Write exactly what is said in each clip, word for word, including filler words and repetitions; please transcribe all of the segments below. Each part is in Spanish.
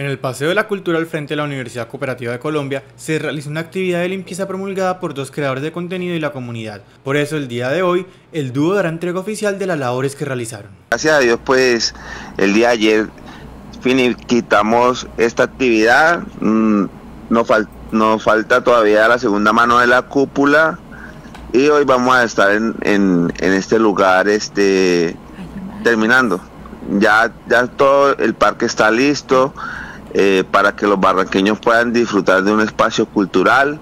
En el Paseo de la Cultura al frente de la Universidad Cooperativa de Colombia se realizó una actividad de limpieza promulgada por dos creadores de contenido y la comunidad. Por eso el día de hoy el dúo dará entrega oficial de las labores que realizaron. Gracias a Dios, pues el día de ayer finiquitamos esta actividad. Nos, fal- nos falta todavía la segunda mano de la cúpula y hoy vamos a estar en, en, en este lugar este, terminando. Ya, ya todo el parque está listo eh, para que los barranqueños puedan disfrutar de un espacio cultural,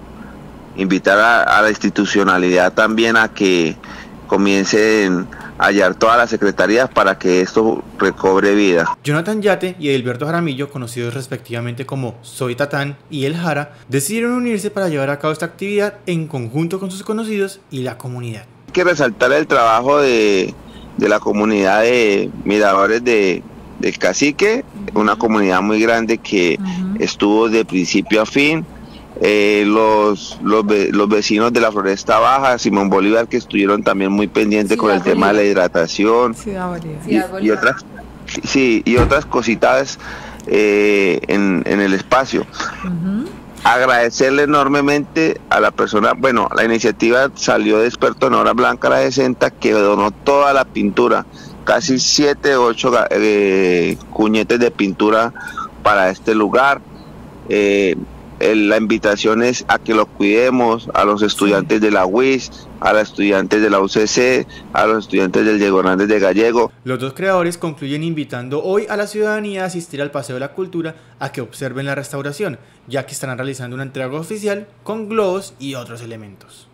invitar a, a la institucionalidad también a que comiencen a hallar todas las secretarías para que esto recobre vida. Jonathan Yate y Edilberto Jaramillo, conocidos respectivamente como Soy Tatán y El Jara, decidieron unirse para llevar a cabo esta actividad en conjunto con sus conocidos y la comunidad. Hay que resaltar el trabajo de... de la comunidad de Miradores de, del Cacique, una comunidad muy grande que uh-huh. estuvo de principio a fin, eh, los, los, los vecinos de la Floresta Baja, Simón Bolívar, que estuvieron también muy pendientes Ciudad con el Bolívar. Tema de la hidratación y, y, otras, sí, y otras cositas eh, en, en el espacio. Uh-huh. Agradecerle enormemente a la persona, bueno, la iniciativa salió de Experto en Hora Blanca, la sesenta, que donó toda la pintura, casi siete, ocho eh, cuñetes de pintura para este lugar. Eh, el, la invitación es a que los cuidemos, a los estudiantes de la U I S, a los estudiantes de la U C C, a los estudiantes del Diego Hernández de Gallego. Los dos creadores concluyen invitando hoy a la ciudadanía a asistir al Paseo de la Cultura a que observen la restauración, ya que estarán realizando una entrega oficial con globos y otros elementos.